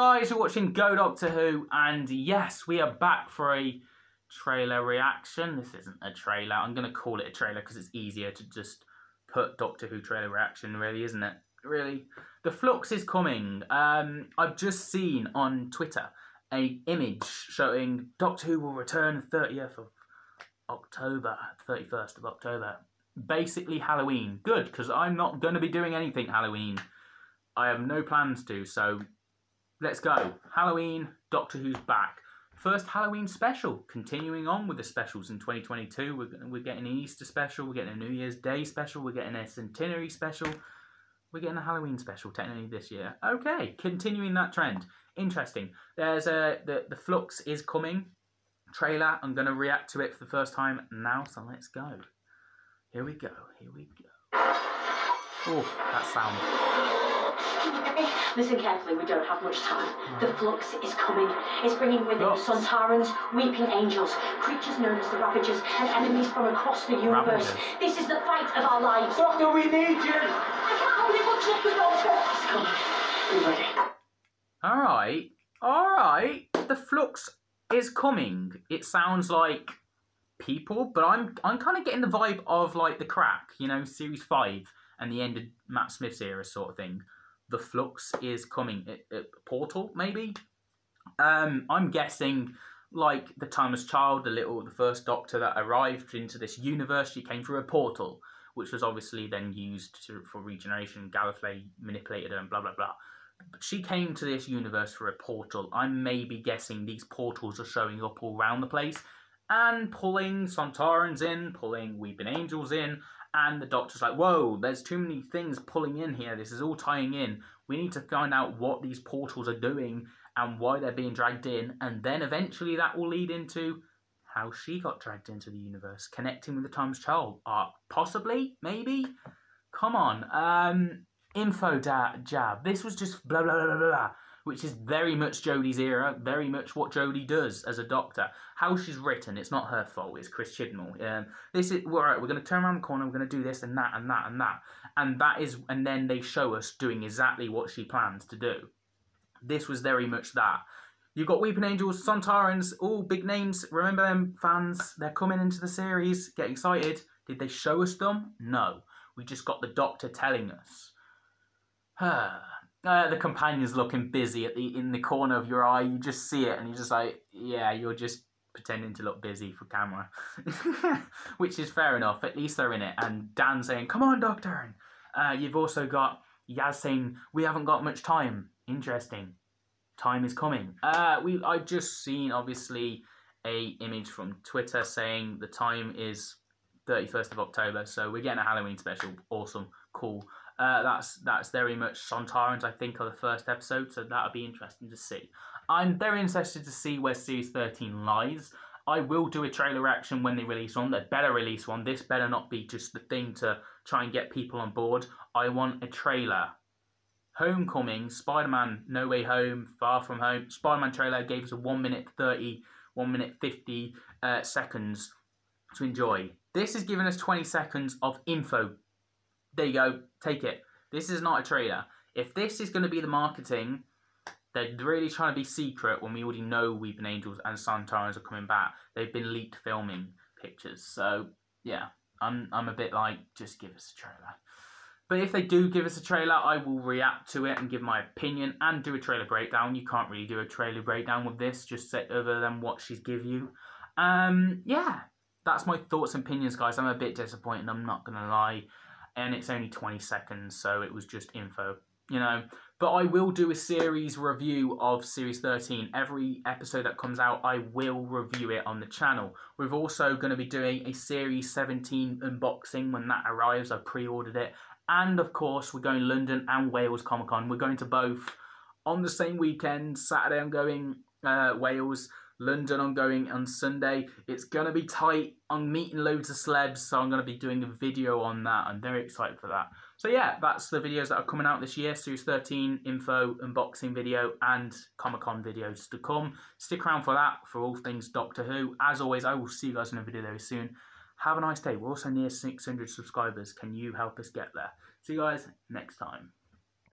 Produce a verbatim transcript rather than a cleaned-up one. guys, you're watching Go Doctor Who, and yes, we are back for a trailer reaction. This isn't a trailer. I'm going to call it a trailer because it's easier to just put Doctor Who trailer reaction, really, isn't it? Really. The Flux is coming. Um, I've just seen on Twitter an image showing Doctor Who will return thirtieth of October, thirty-first of October. Basically Halloween. Good, because I'm not going to be doing anything Halloween. I have no plans to, so let's go. Halloween, Doctor Who's back. First Halloween special, continuing on with the specials in twenty twenty-two. We're, we're getting an Easter special, we're getting a New Year's Day special, we're getting a centenary special. We're getting a Halloween special technically this year. Okay, continuing that trend. Interesting. There's a, the, the Flux is coming trailer. I'm going to react to it for the first time now, so let's go. Here we go, here we go. Oh, that sound. Listen carefully, we don't have much time. Right. The Flux is coming. It's bringing with Flux. It Sontarans, Weeping Angels, creatures known as the Ravagers, and enemies from across the universe. Ravagers. This is the fight of our lives. Doctor, we need you! I can't believe we'll check the Doctor! It's coming. Be ready. Alright, alright. The Flux is coming. It sounds like people, but I'm I'm kind of getting the vibe of like The Crack, you know, series five and the end of Matt Smith's era sort of thing. The Flux is coming. It, it, Portal, maybe? Um, I'm guessing like the Timeless Child, the little, the first Doctor that arrived into this universe, she came through a portal, which was obviously then used to, for regeneration. Gallifrey manipulated her and blah, blah, blah. But she came to this universe through a portal. I'm maybe guessing these portals are showing up all around the place, and pulling Sontarans in, pulling Weeping Angels in, and the Doctor's like, whoa, there's too many things pulling in here, this is all tying in, we need to find out what these portals are doing and why they're being dragged in, and then eventually that will lead into how she got dragged into the universe, connecting with the Time's Child arc, possibly, maybe? Come on, um, info da jab, this was just blah blah blah blah blah, which is very much Jodie's era, very much what Jodie does as a Doctor. How she's written, it's not her fault, it's Chris Chibnall. Um, this is, all right, we're going to turn around the corner, we're going to do this and that and that and that. And that is, and then they show us doing exactly what she plans to do. This was very much that. You've got Weeping Angels, Sontarans, all big names. Remember them, fans? They're coming into the series. Get excited. Did they show us them? No. We just got the Doctor telling us. Huh. Uh, the companion's looking busy at the in the corner of your eye. You just see it and you're just like, yeah, you're just pretending to look busy for camera. Which is fair enough. At least they're in it. And Dan saying, come on, Doctor. Uh, you've also got Yaz saying, we haven't got much time. Interesting. Time is coming. Uh, we I've just seen, obviously, a image from Twitter saying the time is thirty-first of October. So we're getting a Halloween special. Awesome. Cool. Uh, that's that's very much Sontarans, I think, are the first episode, so that'll be interesting to see. I'm very interested to see where series thirteen lies. I will do a trailer reaction when they release one. They better release one. This better not be just the thing to try and get people on board. I want a trailer. Homecoming, Spider-Man, No Way Home, Far From Home. Spider-Man trailer gave us a one minute thirty, one minute fifty uh, seconds to enjoy. This is giving us twenty seconds of info. There you go, take it. This is not a trailer. If this is going to be the marketing, they're really trying to be secret when we already know Weeping Angels and Sontarans are coming back. They've been leaked filming pictures. So, yeah, I'm, I'm a bit like, just give us a trailer. But if they do give us a trailer, I will react to it and give my opinion and do a trailer breakdown. You can't really do a trailer breakdown with this, just other than what she's give you. Um, yeah, that's my thoughts and opinions, guys. I'm a bit disappointed, I'm not going to lie. And it's only twenty seconds, so it was just info, you know. But I will do a series review of series thirteen. Every episode that comes out, I will review it on the channel. We're also going to be doing a series seventeen unboxing when that arrives. I pre-ordered it. And, of course, we're going London and Wales Comic-Con. We're going to both on the same weekend. Saturday I'm going uh, Wales, London I'm going on Sunday. It's going to be tight. I'm meeting loads of celebs, so I'm going to be doing a video on that. I'm very excited for that. So yeah, that's the videos that are coming out this year. series thirteen info, unboxing video, and Comic-Con videos to come. Stick around for that, for all things Doctor Who. As always, I will see you guys in a video very soon. Have a nice day. We're also near six hundred subscribers. Can you help us get there? See you guys next time.